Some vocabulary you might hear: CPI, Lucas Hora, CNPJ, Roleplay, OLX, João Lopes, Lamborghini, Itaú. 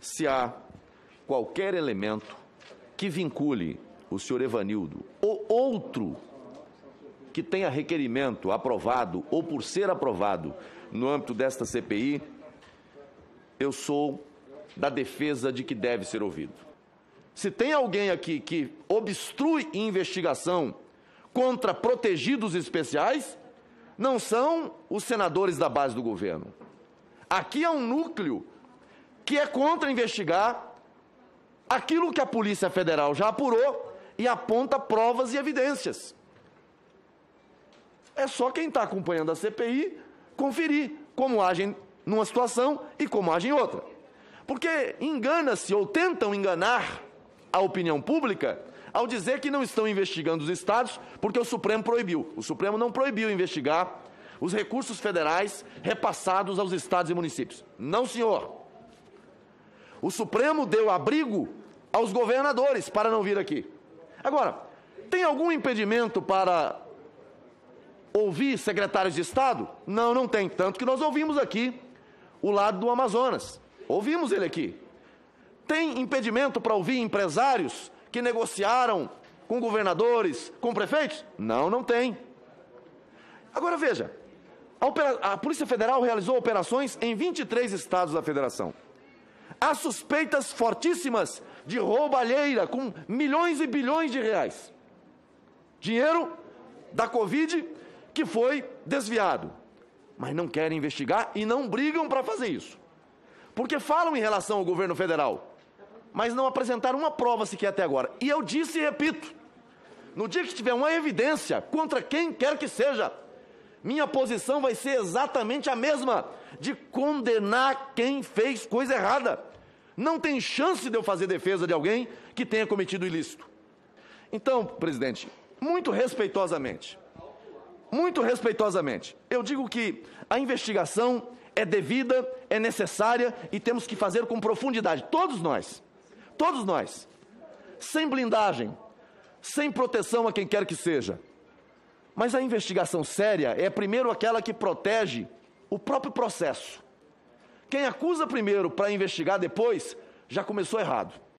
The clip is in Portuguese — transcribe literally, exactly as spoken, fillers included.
se há qualquer elemento que vincule o senhor Evanildo ou outro que tenha requerimento aprovado ou por ser aprovado no âmbito desta C P I, eu sou da defesa de que deve ser ouvido. Se tem alguém aqui que obstrui investigação contra protegidos especiais, não são os senadores da base do governo. Aqui há um núcleo que é contra investigar aquilo que a Polícia Federal já apurou e aponta provas e evidências. É só quem está acompanhando a C P I conferir como agem numa situação e como agem em outra. Porque engana-se ou tentam enganar a opinião pública ao dizer que não estão investigando os estados porque o Supremo proibiu. O Supremo não proibiu investigar os recursos federais repassados aos estados e municípios. Não, senhor. O Supremo deu abrigo aos governadores para não vir aqui. Agora, tem algum impedimento para ouvir secretários de Estado? Não, não tem. Tanto que nós ouvimos aqui o lado do Amazonas. Ouvimos ele aqui. Tem impedimento para ouvir empresários que negociaram com governadores, com prefeitos? Não, não tem. Agora, veja, a, a Polícia Federal realizou operações em vinte e três estados da federação. Há suspeitas fortíssimas de roubalheira com milhões e bilhões de reais. Dinheiro da Covid que foi desviado. Mas não querem investigar e não brigam para fazer isso. Porque falam em relação ao governo federal, mas não apresentaram uma prova sequer até agora. E eu disse e repito, no dia que tiver uma evidência contra quem quer que seja, minha posição vai ser exatamente a mesma, de condenar quem fez coisa errada. Não tem chance de eu fazer defesa de alguém que tenha cometido ilícito. Então, presidente, muito respeitosamente, muito respeitosamente, eu digo que a investigação é devida, é necessária e temos que fazer com profundidade. Todos nós, todos nós, sem blindagem, sem proteção a quem quer que seja. Mas a investigação séria é primeiro aquela que protege o próprio processo. Quem acusa primeiro para investigar depois, já começou errado.